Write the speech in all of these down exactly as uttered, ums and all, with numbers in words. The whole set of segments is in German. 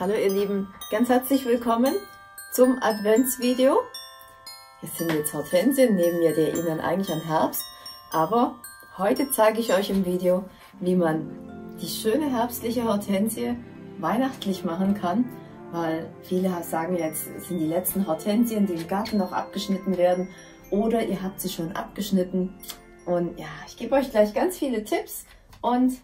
Hallo ihr Lieben, ganz herzlich willkommen zum Adventsvideo. Hier sind jetzt Hortensien neben mir, der Ihnen eigentlich an Herbst, aber heute zeige ich euch im Video, wie man die schöne herbstliche Hortensie weihnachtlich machen kann, weil viele sagen jetzt, sind die letzten Hortensien, die im Garten noch abgeschnitten werden oder ihr habt sie schon abgeschnitten und ja, ich gebe euch gleich ganz viele Tipps und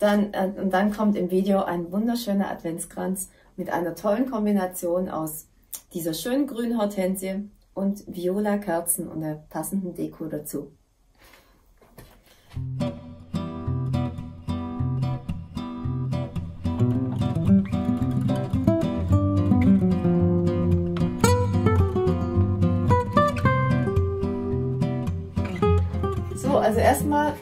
Dann, und dann kommt im Video ein wunderschöner Adventskranz mit einer tollen Kombination aus dieser schönen grünen Hortensie und viola Kerzen und der passenden Deko dazu. So, also erstmal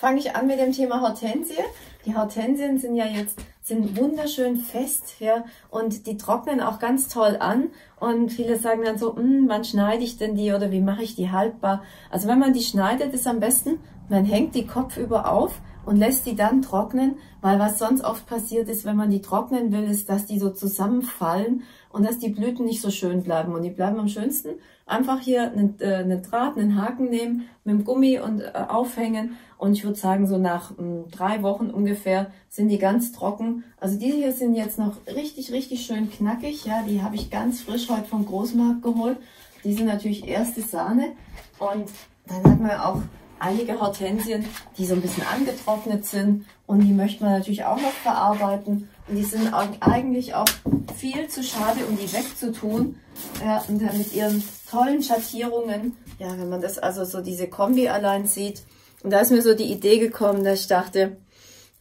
fange ich an mit dem Thema Hortensie. Die Hortensien sind ja jetzt sind wunderschön fest ja, und die trocknen auch ganz toll an. Und viele sagen dann so, wann schneide ich denn die oder wie mache ich die haltbar? Also wenn man die schneidet, ist am besten, man hängt die kopfüber auf und lässt die dann trocknen, weil was sonst oft passiert ist, wenn man die trocknen will, ist, dass die so zusammenfallen und dass die Blüten nicht so schön bleiben. Und die bleiben am schönsten einfach hier einen, äh, einen Draht, einen Haken nehmen, mit dem Gummi und äh, aufhängen. Und ich würde sagen, so nach mh, drei Wochen ungefähr sind die ganz trocken. Also die hier sind jetzt noch richtig, richtig schön knackig. Ja, die habe ich ganz frisch heute vom Großmarkt geholt. Die sind natürlich erste Sahne. Und dann hat man auch einige Hortensien, die so ein bisschen angetrocknet sind. Und die möchte man natürlich auch noch verarbeiten. Und die sind auch eigentlich auch viel zu schade, um die wegzutun. Ja, und dann mit ihren tollen Schattierungen. Ja, wenn man das also so diese Kombi allein sieht. Und da ist mir so die Idee gekommen, dass ich dachte,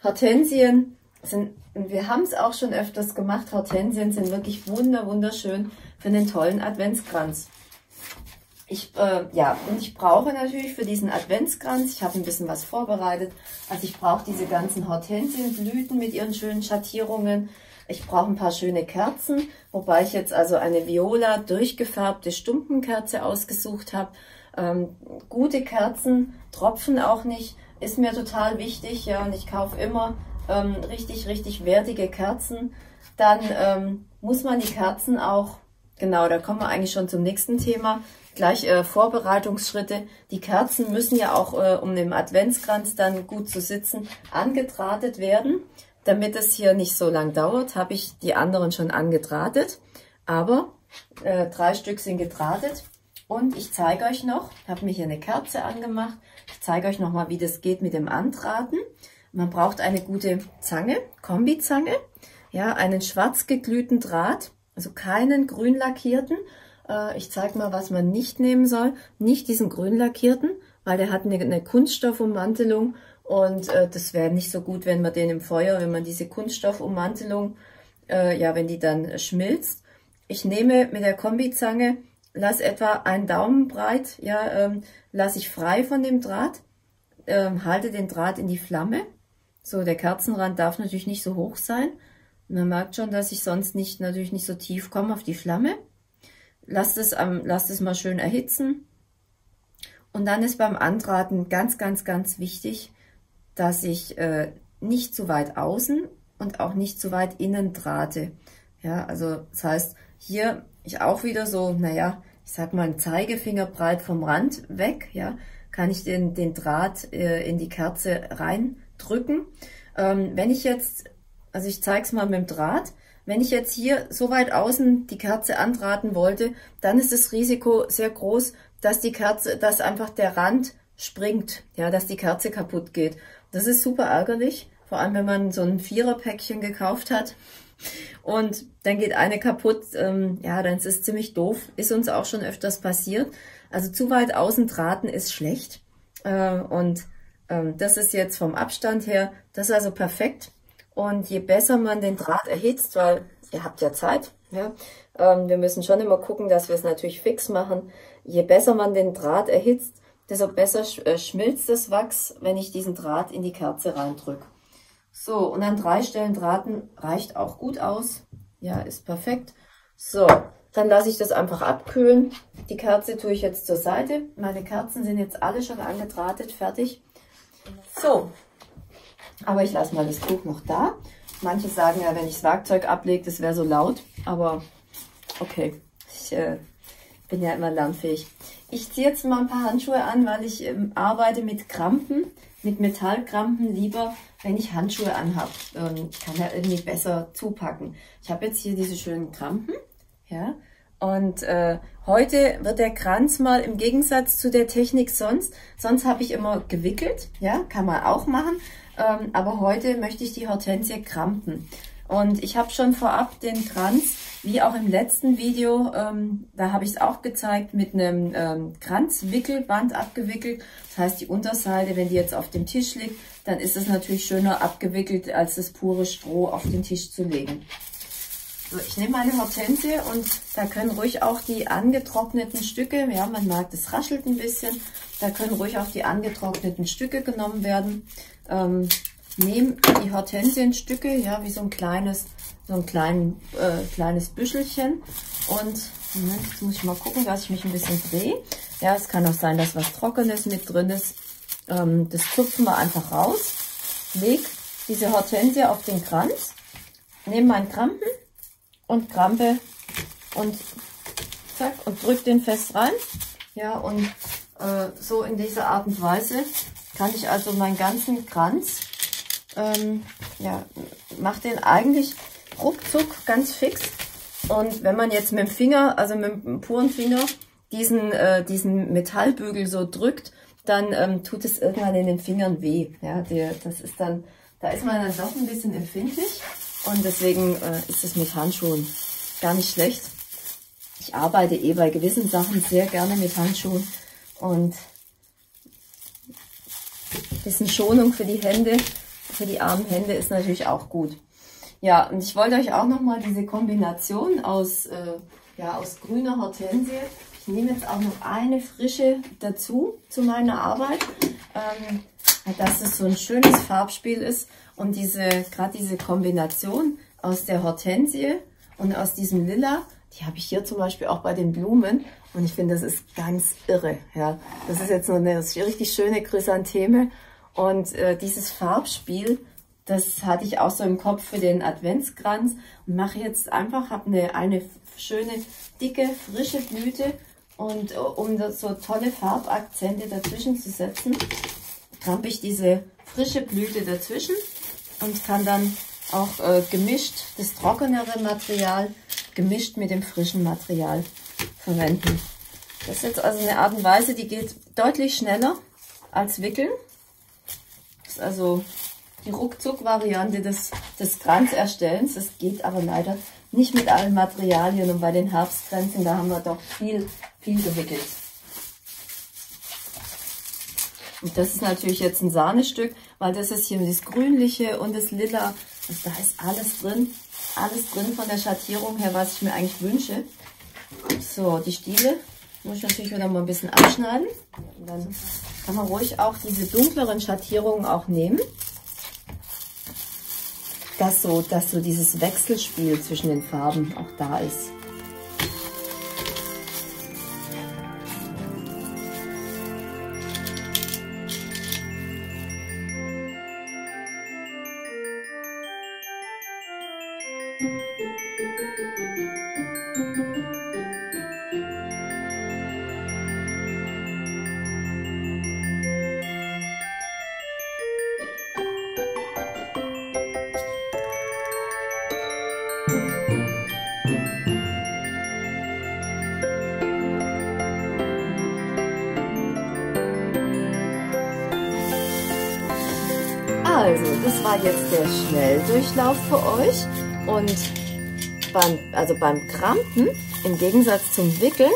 Hortensien sind, wir haben es auch schon öfters gemacht, Hortensien sind wirklich wunder, wunderschön für den tollen Adventskranz. Ich, äh, ja, und ich brauche natürlich für diesen Adventskranz, ich habe ein bisschen was vorbereitet, also ich brauche diese ganzen Hortensienblüten mit ihren schönen Schattierungen. Ich brauche ein paar schöne Kerzen, wobei ich jetzt also eine viola durchgefärbte Stumpenkerze ausgesucht habe. Ähm, gute Kerzen tropfen auch nicht, ist mir total wichtig, ja, und ich kaufe immer ähm, richtig, richtig wertige Kerzen. Dann ähm, muss man die Kerzen auch, genau, da kommen wir eigentlich schon zum nächsten Thema, gleich äh, Vorbereitungsschritte. Die Kerzen müssen ja auch, äh, um im Adventskranz dann gut zu sitzen, angedrahtet werden. Damit es hier nicht so lang dauert, habe ich die anderen schon angedrahtet, aber äh, drei Stück sind gedrahtet. Und ich zeige euch noch, ich habe mir hier eine Kerze angemacht, ich zeige euch nochmal, wie das geht mit dem Andrahten. Man braucht eine gute Zange, Kombizange, ja, einen schwarz geglühten Draht, also keinen grün lackierten. Ich zeige mal, was man nicht nehmen soll, nicht diesen grün lackierten, weil der hat eine Kunststoffummantelung und das wäre nicht so gut, wenn man den im Feuer, wenn man diese Kunststoffummantelung, ja, wenn die dann schmilzt. Ich nehme mit der Kombizange, lass etwa einen Daumen breit, ja, ähm, lasse ich frei von dem Draht, ähm, halte den Draht in die Flamme. So, der Kerzenrand darf natürlich nicht so hoch sein. Man merkt schon, dass ich sonst nicht, natürlich nicht so tief komme auf die Flamme. Lass das, ähm, lass das mal schön erhitzen. Und dann ist beim Andrahten ganz, ganz, ganz wichtig, dass ich äh, nicht zu weit außen und auch nicht zu weit innen drahte. Ja, also das heißt, hier ich auch wieder so, naja, ich sag mal einen Zeigefinger breit vom Rand weg, ja, kann ich den, den Draht äh, in die Kerze reindrücken. Ähm, wenn ich jetzt, also ich zeige es mal mit dem Draht, wenn ich jetzt hier so weit außen die Kerze andrahten wollte, dann ist das Risiko sehr groß, dass die Kerze, dass einfach der Rand springt, ja, dass die Kerze kaputt geht. Das ist super ärgerlich, vor allem wenn man so ein Viererpäckchen gekauft hat. Und dann geht eine kaputt, ähm, ja, dann ist es ziemlich doof, ist uns auch schon öfters passiert. Also zu weit außen drahten ist schlecht äh, und ähm, das ist jetzt vom Abstand her, das ist also perfekt. Und je besser man den Draht erhitzt, weil ihr habt ja Zeit, ja, ähm, wir müssen schon immer gucken, dass wir es natürlich fix machen, je besser man den Draht erhitzt, desto besser sch äh, schmilzt das Wachs, wenn ich diesen Draht in die Kerze reindrücke. So, und an drei Stellen drahten reicht auch gut aus. Ja, ist perfekt. So, dann lasse ich das einfach abkühlen. Die Kerze tue ich jetzt zur Seite. Meine Kerzen sind jetzt alle schon angedrahtet, fertig. So, aber ich lasse mal das Tuch noch da. Manche sagen ja, wenn ich das Werkzeug ablege, das wäre so laut. Aber okay, ich äh, bin ja immer lernfähig. Ich ziehe jetzt mal ein paar Handschuhe an, weil ich ähm, arbeite mit Krampen, mit Metallkrampen lieber, wenn ich Handschuhe anhabe. Ähm, ich kann ja irgendwie besser zupacken. Ich habe jetzt hier diese schönen Krampen. Ja? Und äh, heute wird der Kranz mal im Gegensatz zu der Technik sonst, sonst habe ich immer gewickelt, ja, kann man auch machen, ähm, aber heute möchte ich die Hortensie krampen. Und ich habe schon vorab den Kranz, wie auch im letzten Video, ähm, da habe ich es auch gezeigt, mit einem ähm, Kranzwickelband abgewickelt. Das heißt, die Unterseite, wenn die jetzt auf dem Tisch liegt, dann ist es natürlich schöner abgewickelt, als das pure Stroh auf den Tisch zu legen. So, ich nehme meine Hortensie und da können ruhig auch die angetrockneten Stücke, ja, man merkt, es raschelt ein bisschen, da können ruhig auch die angetrockneten Stücke genommen werden. Ähm, nehme die Hortensienstücke, ja, wie so ein kleines, so ein klein, äh, kleines Büschelchen. Und Moment, jetzt muss ich mal gucken, dass ich mich ein bisschen drehe. Ja, es kann auch sein, dass was Trockenes mit drin ist. Ähm, das zupfen wir einfach raus. Leg diese Hortensie auf den Kranz, nehme meinen Krampen und krampe und zack und drück den fest rein. Ja, und äh, so in dieser Art und Weise kann ich also meinen ganzen Kranz, ähm, ja, mache den eigentlich ruckzuck ganz fix. Und wenn man jetzt mit dem Finger, also mit dem puren Finger, diesen, äh, diesen Metallbügel so drückt, dann ähm, tut es irgendwann in den Fingern weh. Ja, die, das ist dann, da ist man dann doch ein bisschen empfindlich. Und deswegen äh, ist es mit Handschuhen gar nicht schlecht. Ich arbeite eh bei gewissen Sachen sehr gerne mit Handschuhen. Und ein bisschen Schonung für die Hände, für die armen Hände ist natürlich auch gut. Ja, und ich wollte euch auch nochmal diese Kombination aus, äh, ja, aus grüner Hortensie. Ich nehme jetzt auch noch eine frische dazu zu meiner Arbeit. Ähm, dass es so ein schönes Farbspiel ist und diese, gerade diese Kombination aus der Hortensie und aus diesem Lila, die habe ich hier zum Beispiel auch bei den Blumen und ich finde, das ist ganz irre. Ja. Das ist jetzt so eine richtig schöne Chrysantheme und äh, dieses Farbspiel, das hatte ich auch so im Kopf für den Adventskranz und mache jetzt einfach, habe eine, eine schöne, dicke, frische Blüte und um das, so tolle Farbakzente dazwischen zu setzen, krampe ich diese frische Blüte dazwischen und kann dann auch äh, gemischt das trockenere Material gemischt mit dem frischen Material verwenden. Das ist jetzt also eine Art und Weise, die geht deutlich schneller als Wickeln. Das ist also die Ruckzuck-Variante des, des Kranzerstellens. Das geht aber leider nicht mit allen Materialien und bei den Herbstkränzen, da haben wir doch viel, viel gewickelt. Und das ist natürlich jetzt ein Sahnestück, weil das ist hier das Grünliche und das Lila. Also da ist alles drin, alles drin von der Schattierung her, was ich mir eigentlich wünsche. So, die Stiele muss ich natürlich wieder mal ein bisschen abschneiden. Und dann kann man ruhig auch diese dunkleren Schattierungen auch nehmen. Dass so, dass so dieses Wechselspiel zwischen den Farben auch da ist. Also, das war jetzt der Schnelldurchlauf für euch und beim, also beim Krampen, im Gegensatz zum Wickeln,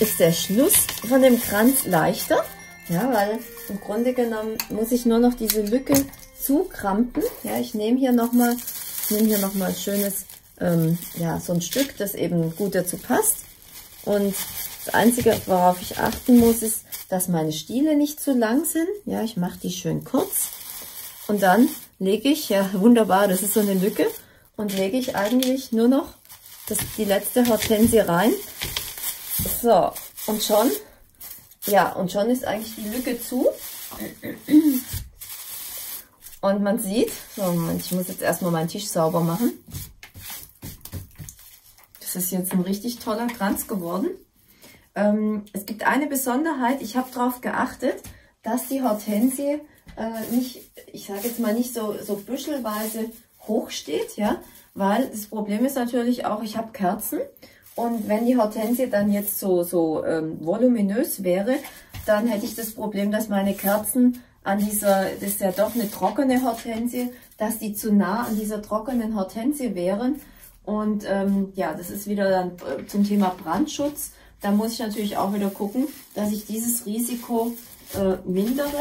ist der Schluss von dem Kranz leichter, ja, weil im Grunde genommen muss ich nur noch diese Lücke zukrampen. Ja, ich nehme hier nochmal nehm hier noch mal ein schönes, ähm, ja, so ein Stück, das eben gut dazu passt. Und das Einzige, worauf ich achten muss, ist, dass meine Stiele nicht zu lang sind. Ja, ich mache die schön kurz. Und dann lege ich, ja wunderbar, das ist so eine Lücke, und lege ich eigentlich nur noch das, die letzte Hortensie rein. So, und schon, ja, und schon ist eigentlich die Lücke zu. Und man sieht, Moment, ich muss jetzt erstmal meinen Tisch sauber machen. Das ist jetzt ein richtig toller Kranz geworden. Ähm, es gibt eine Besonderheit, ich habe darauf geachtet, dass die Hortensie äh, nicht, ich sage jetzt mal nicht so, so büschelweise hoch steht, ja? Weil das Problem ist natürlich auch, ich habe Kerzen und wenn die Hortensie dann jetzt so, so ähm, voluminös wäre, dann hätte ich das Problem, dass meine Kerzen an dieser, das ist ja doch eine trockene Hortensie, dass die zu nah an dieser trockenen Hortensie wären. Und ähm, ja, das ist wieder dann äh, zum Thema Brandschutz. Da muss ich natürlich auch wieder gucken, dass ich dieses Risiko äh, mindere.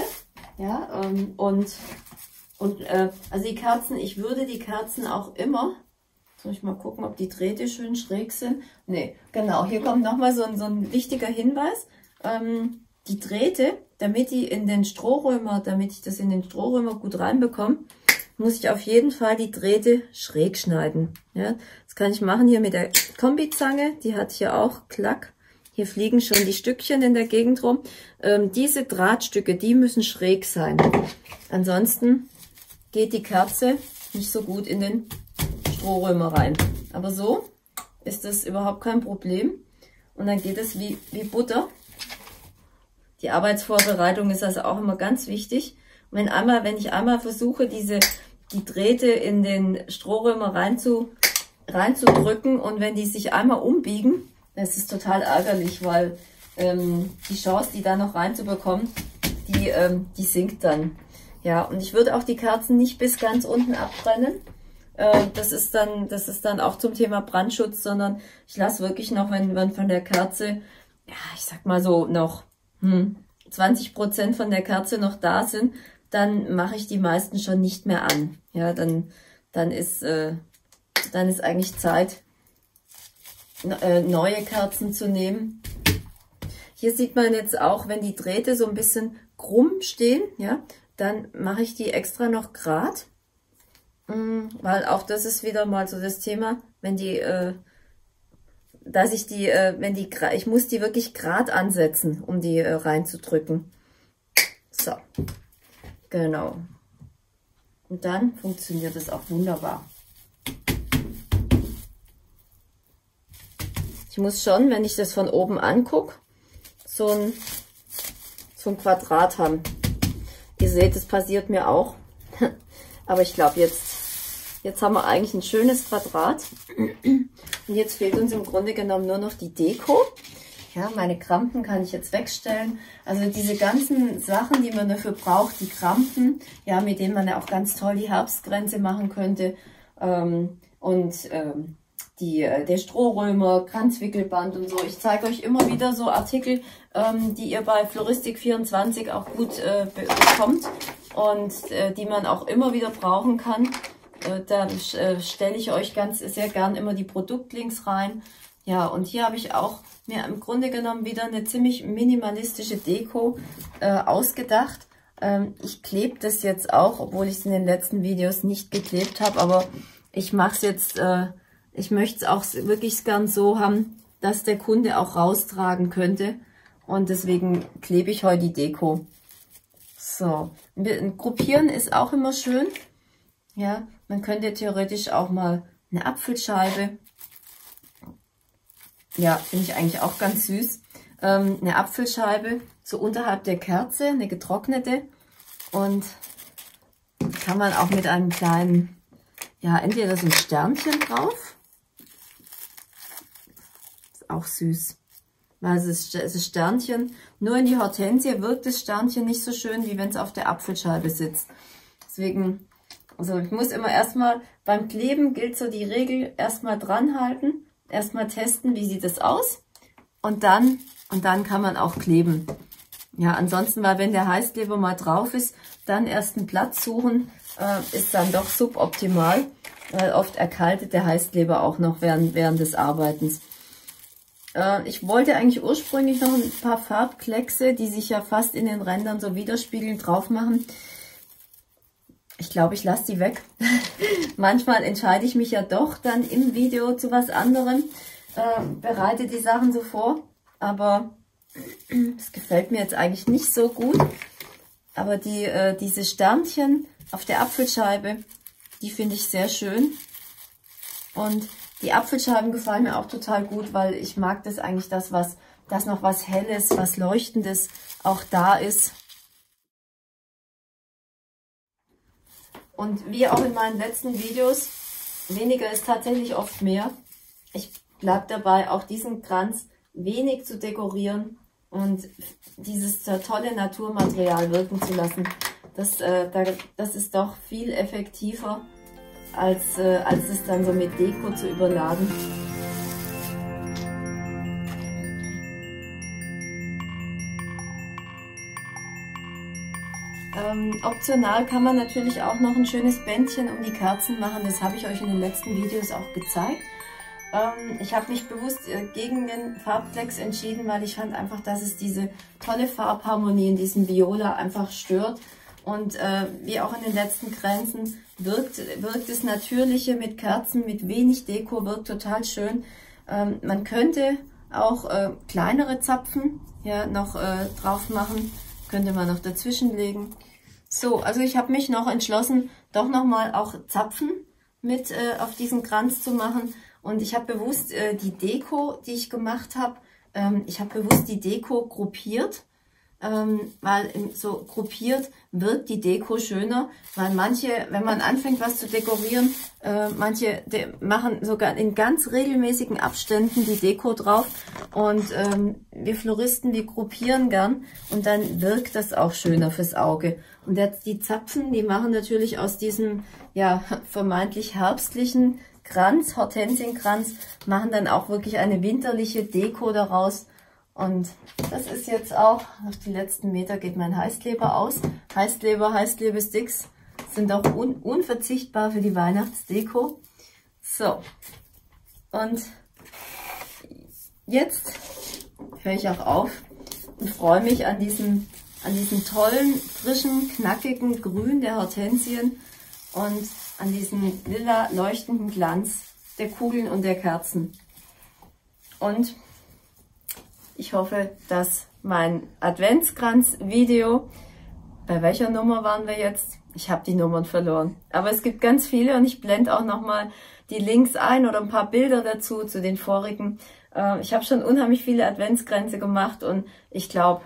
Ja, ähm, und und äh, also die Kerzen, ich würde die Kerzen auch immer, soll ich mal gucken, ob die Drähte schön schräg sind. Nee, genau, hier kommt nochmal so ein, so ein wichtiger Hinweis. Ähm, Die Drähte, damit die in den Strohrömer, damit ich das in den Strohrömer gut reinbekomme, muss ich auf jeden Fall die Drähte schräg schneiden. Ja, das kann ich machen hier mit der Kombizange, die hat hier auch Klack. Hier fliegen schon die Stückchen in der Gegend rum. Ähm, diese Drahtstücke, die müssen schräg sein. Ansonsten geht die Kerze nicht so gut in den Strohrömer rein. Aber so ist das überhaupt kein Problem. Und dann geht es wie, wie Butter. Die Arbeitsvorbereitung ist also auch immer ganz wichtig. Und wenn, einmal, wenn ich einmal versuche, diese, die Drähte in den Strohrömer rein zu, reinzudrücken und wenn die sich einmal umbiegen, das ist total ärgerlich, weil ähm, die Chance, die da noch reinzubekommen, die, ähm, die sinkt dann. Ja, und ich würde auch die Kerzen nicht bis ganz unten abbrennen. Äh, das ist dann, das ist dann auch zum Thema Brandschutz, sondern ich lasse wirklich noch, wenn man von der Kerze, ja, ich sag mal so, noch zwanzig Prozent von der Kerze noch da sind, dann mache ich die meisten schon nicht mehr an. Ja, dann, dann, ist, äh, dann ist eigentlich Zeit, äh, neue Kerzen zu nehmen. Hier sieht man jetzt auch, wenn die Drähte so ein bisschen krumm stehen, ja, dann mache ich die extra noch gerad. Mhm, weil auch das ist wieder mal so das Thema, wenn die... Äh, dass ich die, äh, wenn die, ich muss die wirklich gerade ansetzen, um die äh, reinzudrücken. So, genau. Und dann funktioniert das auch wunderbar. Ich muss schon, wenn ich das von oben angucke, so ein, so ein Quadrat haben. Ihr seht, das passiert mir auch. Aber ich glaube, jetzt Jetzt haben wir eigentlich ein schönes Quadrat und jetzt fehlt uns im Grunde genommen nur noch die Deko. Ja, meine Krampen kann ich jetzt wegstellen. Also diese ganzen Sachen, die man dafür braucht, die Krampen, ja, mit denen man ja auch ganz toll die Herbstgrenze machen könnte. Ähm, und ähm, die, der Strohrömer, Kranzwickelband und so. Ich zeige euch immer wieder so Artikel, ähm, die ihr bei Floristik vierundzwanzig auch gut äh, bekommt und äh, die man auch immer wieder brauchen kann. Da stelle ich euch ganz sehr gern immer die Produktlinks rein. Ja, und hier habe ich auch mir im Grunde genommen wieder eine ziemlich minimalistische Deko äh, ausgedacht. Ähm, ich klebe das jetzt auch, obwohl ich es in den letzten Videos nicht geklebt habe, aber ich mache es jetzt, äh, ich möchte es auch wirklich gern so haben, dass der Kunde auch raustragen könnte. Und deswegen klebe ich heute die Deko. So, Gruppieren ist auch immer schön. Ja, man könnte theoretisch auch mal eine Apfelscheibe, ja, finde ich eigentlich auch ganz süß, ähm, eine Apfelscheibe so unterhalb der Kerze, eine getrocknete, und die kann man auch mit einem kleinen, ja, entweder so ein Sternchen drauf, ist auch süß, weil das Sternchen, nur in die Hortensie wirkt das Sternchen nicht so schön, wie wenn es auf der Apfelscheibe sitzt, deswegen... Also ich muss immer erstmal, beim Kleben gilt so die Regel, erstmal dran halten, erstmal testen, wie sieht das aus, und dann, und dann kann man auch kleben. Ja, ansonsten, weil wenn der Heißkleber mal drauf ist, dann erst einen Platz suchen, äh, ist dann doch suboptimal, weil oft erkaltet der Heißkleber auch noch während, während des Arbeitens. Äh, ich wollte eigentlich ursprünglich noch ein paar Farbkleckse, die sich ja fast in den Rändern so widerspiegeln, drauf machen. Ich glaube, ich lasse die weg. Manchmal entscheide ich mich ja doch dann im Video zu was anderem, äh, bereite die Sachen so vor, aber es gefällt mir jetzt eigentlich nicht so gut. Aber die, äh, diese Sternchen, auf der Apfelscheibe. Die finde ich sehr schön. Und die Apfelscheiben gefallen mir auch total gut, weil ich mag das eigentlich, dass, was, dass noch was Helles, was Leuchtendes auch da ist. Und wie auch in meinen letzten Videos, weniger ist tatsächlich oft mehr. Ich bleibe dabei, auch diesen Kranz wenig zu dekorieren und dieses tolle Naturmaterial wirken zu lassen. Das, äh, das ist doch viel effektiver, als, äh, als es dann so mit Deko zu überladen. Ähm, optional kann man natürlich auch noch ein schönes Bändchen um die Kerzen machen. Das habe ich euch in den letzten Videos auch gezeigt. Ähm, ich habe mich bewusst äh, gegen den Farbplex entschieden, weil ich fand einfach, dass es diese tolle Farbharmonie in diesem Viola einfach stört. Und äh, wie auch in den letzten Kränzen wirkt, wirkt das Natürliche mit Kerzen, mit wenig Deko, wirkt total schön. Ähm, man könnte auch äh, kleinere Zapfen ja, noch äh, drauf machen, könnte man noch dazwischen legen. So, also ich habe mich noch entschlossen, doch nochmal auch Zapfen mit äh, auf diesen Kranz zu machen. Und ich habe bewusst äh, die Deko, die ich gemacht habe, ähm, ich habe bewusst die Deko gruppiert. Ähm, weil so gruppiert wirkt die Deko schöner, weil manche, wenn man anfängt was zu dekorieren, äh, manche de machen sogar in ganz regelmäßigen Abständen die Deko drauf und ähm, wir Floristen, wir gruppieren gern und dann wirkt das auch schöner fürs Auge. Und jetzt die Zapfen, die machen natürlich aus diesem ja vermeintlich herbstlichen Kranz, Hortensienkranz, machen dann auch wirklich eine winterliche Deko daraus. Und das ist jetzt auch, auf die letzten Meter geht mein Heißkleber aus. Heißkleber, Heißklebesticks sind auch un unverzichtbar für die Weihnachtsdeko. So, und jetzt höre ich auch auf und freue mich an diesem, an diesem tollen, frischen, knackigen Grün der Hortensien und an diesem lila, leuchtenden Glanz der Kugeln und der Kerzen. Und ich hoffe, dass mein Adventskranz-Video, bei welcher Nummer waren wir jetzt? Ich habe die Nummern verloren. Aber es gibt ganz viele und ich blende auch nochmal die Links ein oder ein paar Bilder dazu, zu den vorigen. Ich habe schon unheimlich viele Adventskränze gemacht und ich glaube,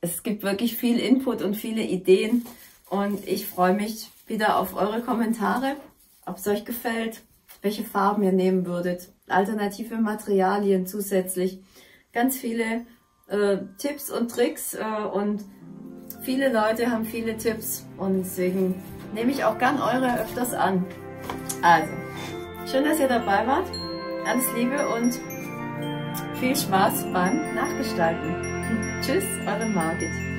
es gibt wirklich viel Input und viele Ideen. Und ich freue mich wieder auf eure Kommentare, ob es euch gefällt, welche Farben ihr nehmen würdet, alternative Materialien zusätzlich. Ganz viele äh, Tipps und Tricks äh, und viele Leute haben viele Tipps und deswegen nehme ich auch gern eure öfters an. Also, schön, dass ihr dabei wart. Alles Liebe und viel Spaß beim Nachgestalten. Tschüss, eure Margit.